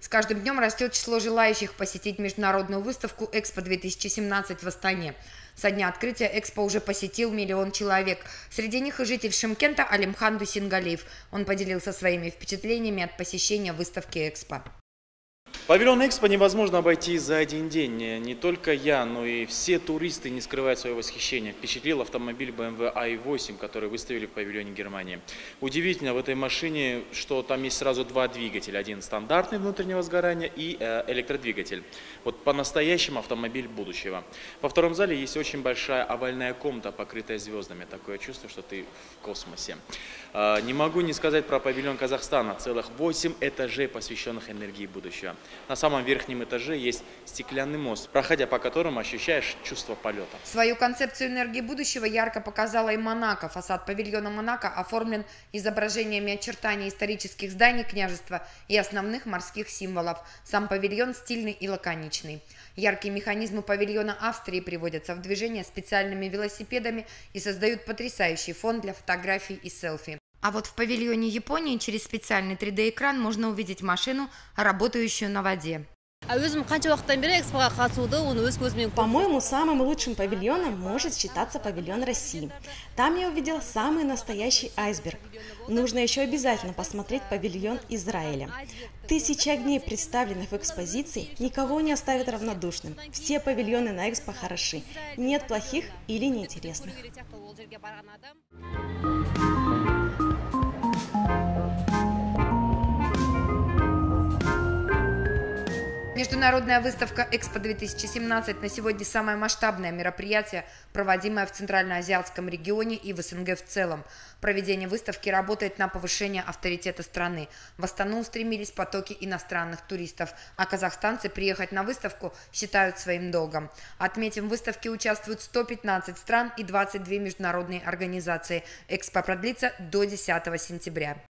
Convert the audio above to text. С каждым днем растет число желающих посетить международную выставку «Экспо-2017» в Астане. Со дня открытия Экспо уже посетил 1 000 000 человек. Среди них и житель Шымкента Алимхан Дусингалиев. Он поделился своими впечатлениями от посещения выставки Экспо. Павильон Экспо невозможно обойти за один день. Не только я, но и все туристы не скрывают своего восхищения. Впечатлил автомобиль BMW i8, который выставили в павильоне Германии. Удивительно в этой машине, что там есть сразу два двигателя. Один стандартный внутреннего сгорания и электродвигатель. Вот по-настоящему автомобиль будущего. Во втором зале есть очень большая овальная комната, покрытая звездами. Такое чувство, что ты в космосе. Не могу не сказать про павильон Казахстана. Целых 8 этажей, посвященных энергии будущего. На самом верхнем этаже есть стеклянный мост, проходя по которому ощущаешь чувство полета. Свою концепцию энергии будущего ярко показала и Монако. Фасад павильона Монако оформлен изображениями очертаний исторических зданий княжества и основных морских символов. Сам павильон стильный и лаконичный. Яркие механизмы павильона Австрии приводятся в движение специальными велосипедами и создают потрясающий фон для фотографий и селфи. А вот в павильоне Японии через специальный 3D-экран можно увидеть машину, работающую на воде. По-моему, самым лучшим павильоном может считаться павильон России. Там я увидел самый настоящий айсберг. Нужно еще обязательно посмотреть павильон Израиля. Тысячи огней, представленных в экспозиции, никого не оставят равнодушным. Все павильоны на Экспо хороши. Нет плохих или неинтересных. Международная выставка «Экспо-2017» на сегодня самое масштабное мероприятие, проводимое в Центральноазиатском регионе и в СНГ в целом. Проведение выставки работает на повышение авторитета страны. В Астану устремились потоки иностранных туристов, а казахстанцы приехать на выставку считают своим долгом. Отметим, в выставке участвуют 115 стран и 22 международные организации. Экспо продлится до 10 сентября.